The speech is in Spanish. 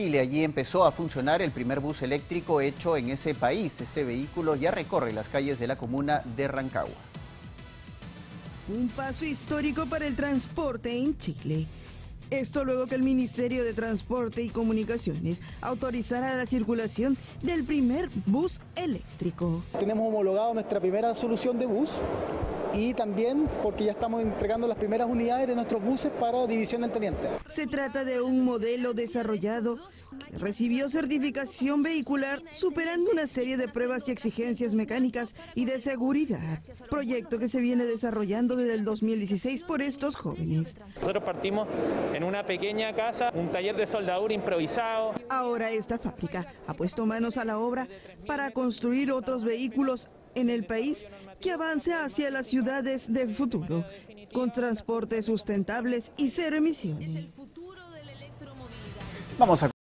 Allí empezó a funcionar el primer bus eléctrico hecho en ese país. Este vehículo ya recorre las calles de la comuna de Rancagua. Un paso histórico para el transporte en Chile. Esto luego que el Ministerio de Transporte y Comunicaciones autorizara la circulación del primer bus eléctrico. Tenemos homologado nuestra primera solución de bus. Y también porque ya estamos entregando las primeras unidades de nuestros buses para división del teniente. Se trata de un modelo desarrollado que recibió certificación vehicular superando una serie de pruebas y exigencias mecánicas y de seguridad. Proyecto que se viene desarrollando desde el 2016 por estos jóvenes. Nosotros partimos en una pequeña casa, un taller de soldadura improvisado. Ahora esta fábrica ha puesto manos a la obra para construir otros vehículos en el país que avance hacia las ciudades del futuro, con transportes sustentables y cero emisiones. Vamos a